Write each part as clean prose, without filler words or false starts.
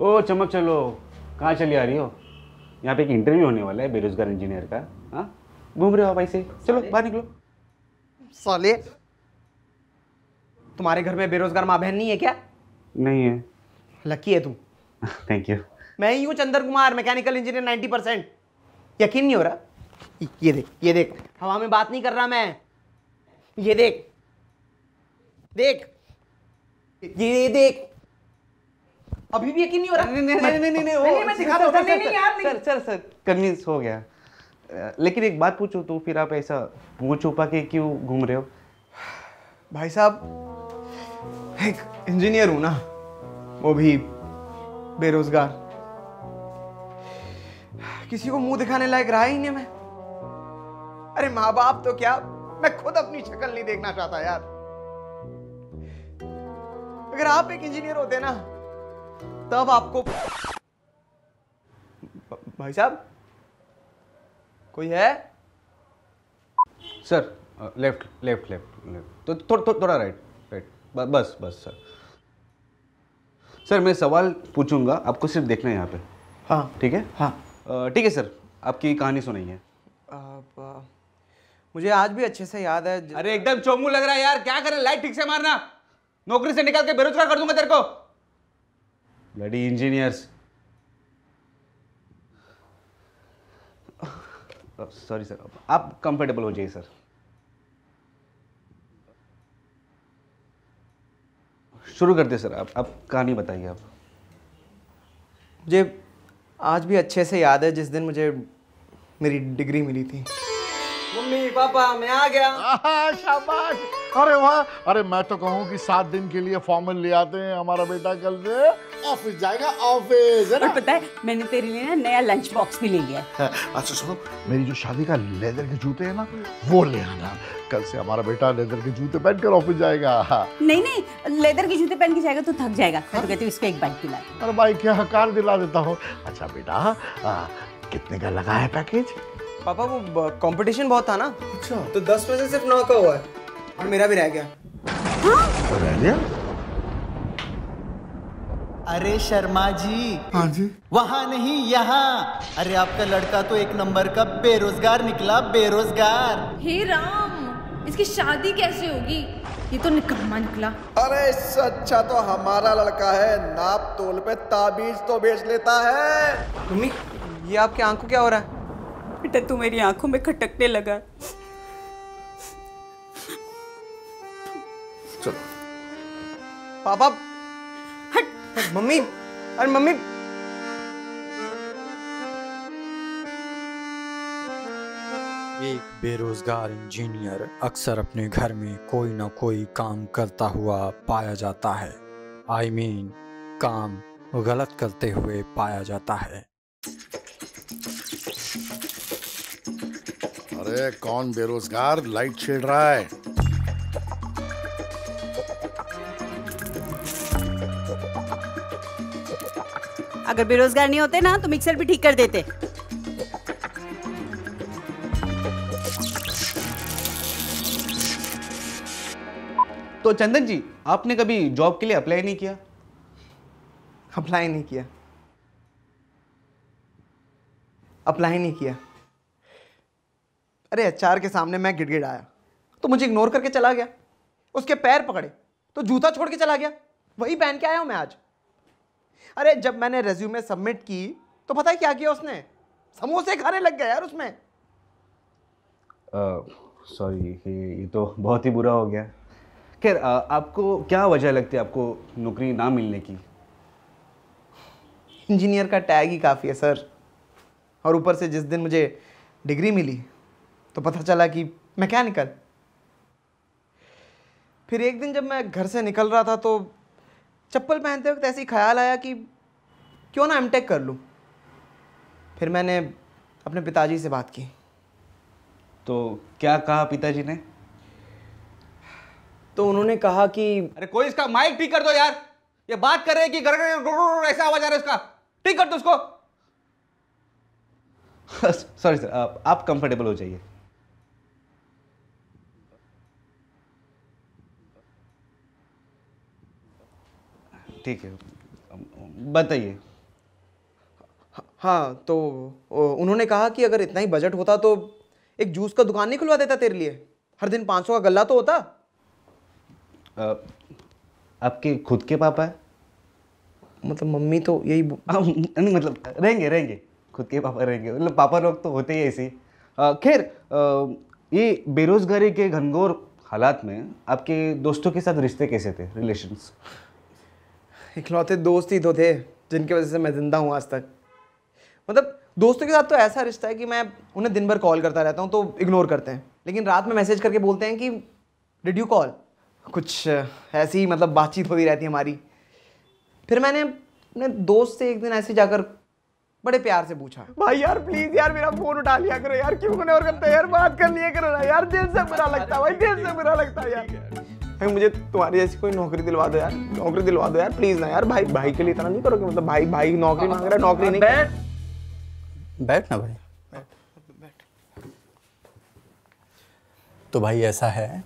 ओ चमक चलो, कहाँ चली आ रही हो? यहाँ पे एक इंटरव्यू होने वाला है बेरोजगार इंजीनियर का। हाँ घूम रहे हो भाई से, चलो बाहर निकलो। साले तुम्हारे घर में बेरोजगार माँ बहन नहीं है क्या? नहीं है। लकी है तू। Thank you. मैं ही हूँ चंदन कुमार, मैकेनिकल इंजीनियर 90%। यकीन नहीं हो रहा, ये देख हवा में बात नहीं कर रहा मैं, ये देख देख ये देख, अभी भी यकीन नहीं हो रहा। नहीं मैं दिखा दूं। नहीं यार सर सर सर कन्विंस हो गया, लेकिन एक बात पूछो तो फिर आप ऐसा पूछ छुपा के क्यों घूम रहे हो? भाई साहब एक इंजीनियर हूं ना, वो भी बेरोजगार। किसी को मुंह दिखाने लायक रहा ही नहीं मैं। अरे माँ बाप तो क्या, मैं खुद अपनी शक्ल नहीं देखना चाहता यार। अगर आप एक इंजीनियर होते ना तब आपको भाई साहब कोई है? Sir left left left left तो थोड़ा राइट राइट, बस बस सर। सर मैं सवाल पूछूंगा, आपको सिर्फ देखना है यहाँ पे। हाँ ठीक है। हाँ ठीक है सर, आपकी कहानी सुनाइए। मुझे आज भी अच्छे से याद है। अरे एकदम चोमू लग रहा है यार, क्या करें, लाइट ठीक से मारना, नौकरी से निकाल के बेरोजगार कर दूंगा तेरे को। Bloody engineers. सॉरी सर, आप कंफर्टेबल हो जाइए सर। शुरू करते सर, आप कहानी बताइए आप। मुझे आज भी अच्छे से याद है जिस दिन मुझे मेरी डिग्री मिली थी। मम्मी पापा मैं आ गया। शाबाश, अरे वाह। अरे मैं तो कहूँ कि 7 दिन के लिए फॉर्मल ले आते हैं, हमारा बेटा कल से ऑफिस जाएगा। ऑफिस और पता है मैंने तेरे लिए ना नया लंच बॉक्स भी ले लिया। अच्छा सुनो, मेरी जो शादी का लेदर के जूते हैं ना वो ले आना, कल से हमारा बेटा लेदर के जूते पहनकर ऑफिस जाएगा। नहीं नहीं, लेदर के जूते पहन के जाएगा तो थक जाएगा। तो कहती इसको एक बाइक दिला। अरे बाइक क्या, कार दिला देता हूँ। अच्छा बेटा कितने का लगा है पैकेज? पापा वो कॉम्पिटिशन बहुत था ना। अच्छा तो 10 में से सिर्फ 9 का हुआ है और मेरा भी रह गया। हाँ? रह गया? अरे शर्मा जी। हाँ जी। वहाँ नहीं यहाँ। अरे आपका लड़का तो 1 नंबर का बेरोजगार निकला, बेरोजगार। हे राम, इसकी शादी कैसे होगी? ये तो निकम्मा निकला। अरे इससे अच्छा तो हमारा लड़का है, नाप तोल पे ताबीज तो बेच लेता है। मम्मी ये आपकी आंखों क्या हो रहा है? बेटा तू मेरी आंखों में खटकने लगा। पापा हट। मम्मी, अरे मम्मी एक बेरोजगार इंजीनियर अक्सर अपने घर में कोई ना कोई काम करता हुआ पाया जाता है। I mean, काम गलत करते हुए पाया जाता है। अरे कौन बेरोजगार लाइट छेड़ रहा है? अगर बेरोजगार नहीं होते ना तो मिक्सर भी ठीक कर देते। तो चंदन जी आपने कभी जॉब के लिए अप्लाई नहीं किया? अप्लाई नहीं किया। अरे एचआर के सामने मैं गिड़गिड़ आया तो मुझे इग्नोर करके चला गया, उसके पैर पकड़े तो जूता छोड़ के चला गया, वही पहन के आया हूं मैं आज। अरे जब मैंने रेज्यूमे सबमिट की तो पता है क्या किया उसने? समोसे खाने लग गया यार उसमें। सॉरी, ये तो बहुत ही बुरा हो गया। खैर आपको क्या वजह लगती है आपको नौकरी ना मिलने की? इंजीनियर का टैग ही काफ़ी है सर, और ऊपर से जिस दिन मुझे डिग्री मिली तो पता चला कि मैकेनिकल। फिर एक दिन जब मैं घर से निकल रहा था तो चप्पल पहनते वक्त ऐसे ही ख्याल आया कि क्यों ना एमटेक कर लूँ। फिर मैंने अपने पिताजी से बात की। तो क्या कहा पिताजी ने? तो उन्होंने कहा कि अरे कोई इसका माइक ठीक कर दो यार, ये बात कर रहे हैं कि गड़गड़ ऐसा आवाज आ रहा है उसका, ठीक कर दो उसको। सॉरी सर, आप कंफर्टेबल हो जाइए। ठीक है बताइए। हाँ, तो उन्होंने कहा कि अगर इतना ही बजट होता तो एक जूस का दुकान नहीं खुलवा देता तेरे लिए, हर दिन 500 का गल्ला तो होता। आपके खुद के पापा है? मतलब मम्मी तो यही नहीं, मतलब रहेंगे खुद के पापा रहेंगे, मतलब पापा लोग तो होते ही ऐसे। खैर, ये बेरोजगारी के घनघोर हालात में आपके दोस्तों के साथ रिश्ते कैसे थे, रिलेशंस? इकलौते दोस्त ही तो थे जिनकी वजह से मैं जिंदा हूँ आज तक। मतलब दोस्तों के साथ तो ऐसा रिश्ता है कि मैं उन्हें दिन भर कॉल करता रहता हूँ तो इग्नोर करते हैं, लेकिन रात में मैसेज करके बोलते हैं कि डिड यू कॉल। कुछ ऐसी ही मतलब बातचीत होती रहती है हमारी। फिर मैंने अपने दोस्त से एक दिन ऐसे जाकर बड़े प्यार से पूछा, भाई यार प्लीज यार मेरा फोन उठा लिया करो यार, क्यों इग्नोर करते हो यार, बात कर लिया करो ना यार, दिल से बुरा लगता है भाई, दिल से बुरा लगता है यार, भाई मुझे तुम्हारी जैसी कोई नौकरी दिलवा दो यार, नौकरी दिलवा दो यार प्लीज ना यार, भाई भाई के लिए इतना नहीं करोगे, मतलब भाई भाई नौकरी मांग रहा है, नौकरी नहीं। बैठ ना भाई, बैठ। तो भाई ऐसा है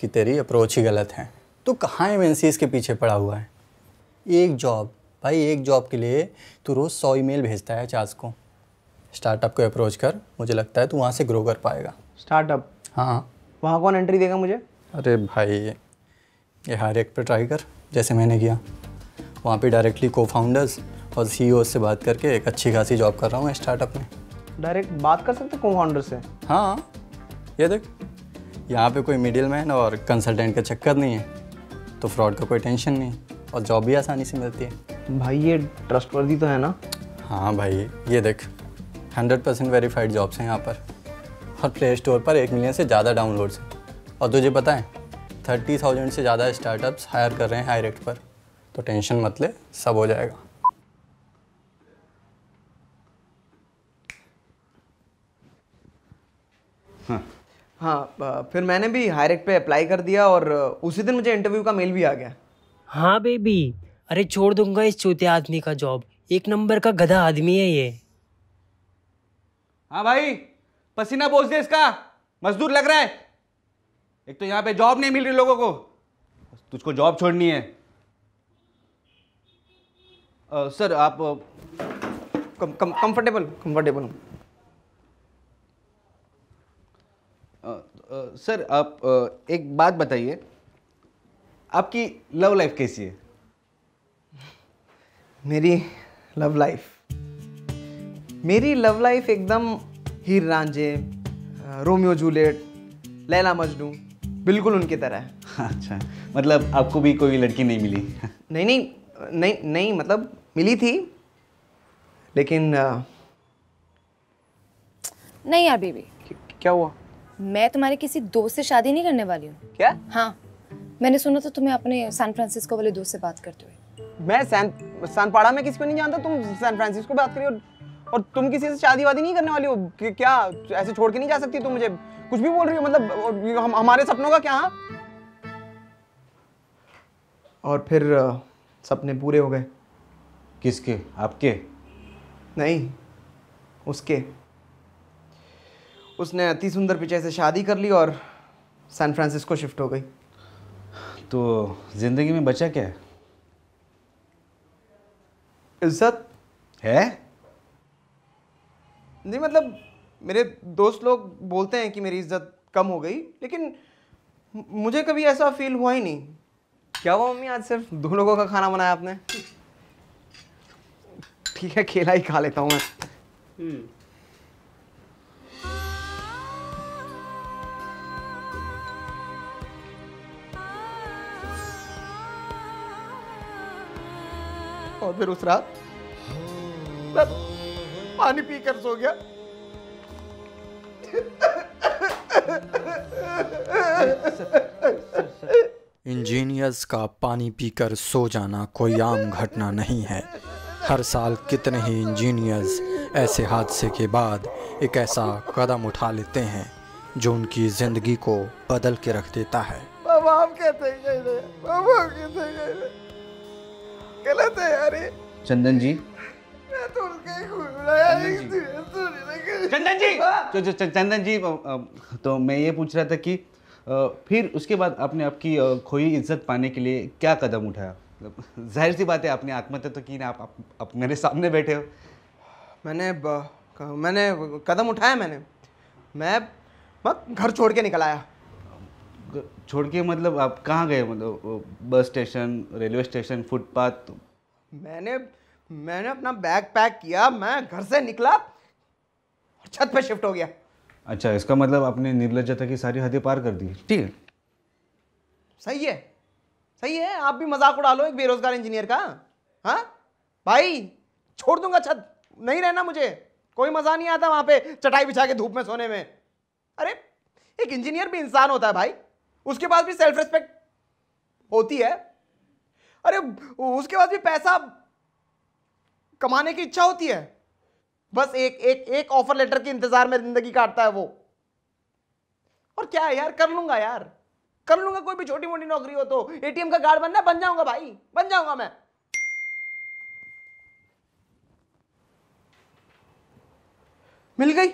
कि तेरी अप्रोच ही गलत है, तू कहाँ एमएनसीज के पीछे पड़ा हुआ है। एक जॉब भाई, एक जॉब के लिए तू रोज़ 100 ईमेल भेजता है चार्ज को। स्टार्टअप को अप्रोच कर, मुझे लगता है तू वहाँ से ग्रो कर पाएगा। स्टार्टअप? हाँ। वहाँ कौन एंट्री देगा मुझे? अरे भाई ये HireEct पर ट्राई कर, जैसे मैंने किया। वहाँ पे डायरेक्टली को फाउंडर्स और CEO से बात करके एक अच्छी खासी जॉब कर रहा हूँ मैं स्टार्टअप में। डायरेक्ट बात कर सकते को फाउंडर से? हाँ, ये देख यहाँ पे कोई मिडिल मैन और कंसल्टेंट का चक्कर नहीं है, तो फ्रॉड का कोई टेंशन नहीं और जॉब भी आसानी से मिलती है। भाई ये ट्रस्टवर्दी तो है ना? हाँ भाई, ये देख 100% वेरीफाइड जॉब्स हैं यहाँ पर, और प्ले स्टोर पर 1 मिलियन से ज़्यादा डाउनलोड्स हैं। और तुझे पता है 30,000 से ज़्यादा स्टार्टअप्स हायर कर रहे हैं HireEct पर, तो टेंशन मत ले, सब हो जाएगा। हाँ, फिर मैंने भी HireEct पे अप्लाई कर दिया और उसी दिन मुझे इंटरव्यू का मेल भी आ गया। हाँ बेबी, अरे छोड़ दूंगा इस चौथे आदमी का जॉब, एक नंबर का गधा आदमी है ये। हाँ भाई, पसीना पोंछ दे इसका, मजदूर लग रहा है। एक तो यहाँ पे जॉब नहीं मिल रही लोगों को, तुझको जॉब छोड़नी है। सर आप कंफर्टेबल हूँ। सर आप एक बात बताइए, आपकी लव लाइफ कैसी है? मेरी लव लाइफ एकदम हीर रांझे, रोमियो जूलियट, लैला मजनू, बिल्कुल उनकी तरह है। अच्छा, मतलब आपको भी कोई लड़की नहीं मिली? नहीं, मतलब मिली थी लेकिन नहीं। यार बेबी क्या हुआ? मैं तुम्हारे किसी दोस्त से शादी नहीं करने वाली हूँ। क्या? हाँ, मैंने सुना था तुम्हें अपने सैन फ्रांसिस्को वाले दोस्त से बात करते हुए। मैं सैनपाड़ा में किसी को नहीं जानता, तुम सैन फ्रांसिस्को बात करी और तुम किसी से शादी वादी नहीं करने वाली हो क्या? ऐसे छोड़ के नहीं जा सकती तुम, मुझे कुछ भी बोल रही हो, मतलब हमारे सपनों का क्या? और फिर सपने पूरे हो गए। किसके? आपके? नहीं, उसके। उसने अति सुंदर पिक्चर से शादी कर ली और सैन फ्रांसिस्को शिफ्ट हो गई। तो जिंदगी में बचा क्या है? इज्जत है? नहीं, मतलब मेरे दोस्त लोग बोलते हैं कि मेरी इज्जत कम हो गई, लेकिन मुझे कभी ऐसा फील हुआ ही नहीं। क्या हुआ मम्मी, आज सिर्फ 2 लोगों का खाना बनाया आपने? ठीक है, केला ही खा लेता हूँ मैं। और फिर उस रात पानी पीकर सो गया। इंजीनियर्स का पानी पीकर सो जाना कोई आम घटना नहीं है। हर साल कितने ही इंजीनियर्स ऐसे हादसे के बाद एक ऐसा कदम उठा लेते हैं जो उनकी जिंदगी को बदल के रख देता है। गलत है यार। चंदन जी, मैं तो उसके ही खुश हूं यार। चंदन जी, तो मैं ये पूछ रहा था कि फिर उसके बाद आपने आपकी खोई इज्जत पाने के लिए क्या कदम उठाया? जाहिर सी बात है आपने आत्महत्या तो की ना, आप मेरे सामने बैठे हो। मैंने कदम उठाया, मैं घर छोड़ के निकल आया। छोड़ के मतलब आप कहाँ गए? मतलब bus station, railway station, footpath? मैंने अपना बैग पैक किया, मैं घर से निकला और छत पे शिफ्ट हो गया। अच्छा, इसका मतलब आपने निर्लज्जता की सारी हदें पार कर दी। ठीक है, सही है, सही है। आप भी मजाक उड़ा लो एक बेरोजगार इंजीनियर का। हाँ भाई, छोड़ दूंगा छत, नहीं रहना मुझे, कोई मजा नहीं आता वहां पे चटाई बिछा के धूप में सोने में। अरे एक इंजीनियर भी इंसान होता है भाई, उसके पास भी सेल्फ रेस्पेक्ट होती है। अरे उसके पास भी पैसा कमाने की इच्छा होती है, बस एक ऑफर लेटर के इंतजार में जिंदगी काटता है वो। और क्या है यार, कर लूंगा यार, कर लूंगा। कोई भी छोटी मोटी नौकरी हो तो एटीएम का गार्ड बनना, बन जाऊंगा भाई, बन जाऊंगा मैं। मिल गई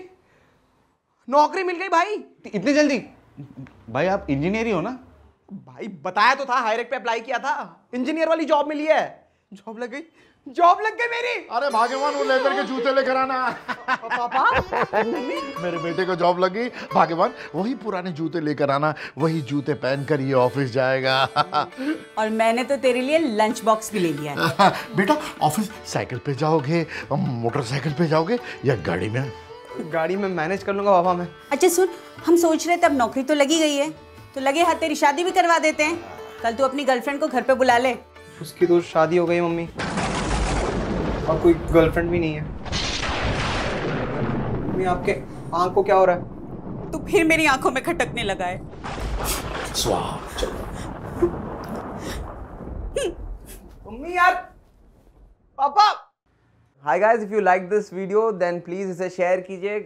नौकरी, मिल गई भाई। इतनी जल्दी? भाई आप इंजीनियर ही हो ना भाई, बताया तो था, हायरेक्ट पे अप्लाई किया था, इंजीनियर वाली जॉब मिली है। जॉब लग गई, जॉब लग गई मेरी। अरे भाग्यवान, वो लेदर के जूते लेकर आना। पापा मेरे बेटे को जॉब लगी। भाग्यवान वही पुराने जूते लेकर आना, वही जूते पहनकर ये ऑफिस जाएगा। और मैंने तो तेरे लिए लंच बॉक्स भी ले लिया। बेटा ऑफिस साइकिल पे जाओगे, मोटरसाइकिल पे जाओगे या गाड़ी में? गाड़ी में मैनेज कर लूंगा बाबा मैं। अच्छा सुन, हम सोच रहे थे अब नौकरी तो लगी गई है तो लगे हाथ तेरी शादी भी करवा देते हैं। कल तू अपनी गर्लफ्रेंड को घर पे बुला ले। उसकी तो शादी हो गई मम्मी, और कोई गर्लफ्रेंड भी नहीं है। मम्मी आपके आँख को क्या हो रहा है? तू फिर मेरी आंखों में खटकने लगा है। मम्मी यार, papa. Hi guys, if you like this video then please इसे शेयर कीजिए,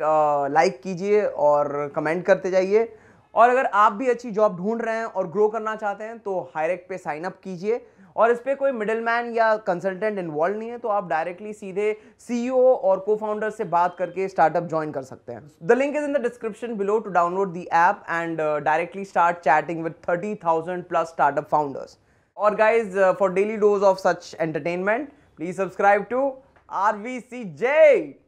लाइक कीजिए और कमेंट करते जाइए। और अगर आप भी अच्छी जॉब ढूंढ रहे हैं और ग्रो करना चाहते हैं तो हायरेक्ट पे साइन अप कीजिए। और इस पर कोई मिडिल मैन या कंसल्टेंट इन्वॉल्व नहीं है, तो आप डायरेक्टली सीधे CEO और को फाउंडर से बात करके स्टार्टअप ज्वाइन कर सकते हैं। The link is in the description below to download the app and directly start chatting with 30,000+ startup founders. और guys, for daily dose of such entertainment please subscribe to RVCJ.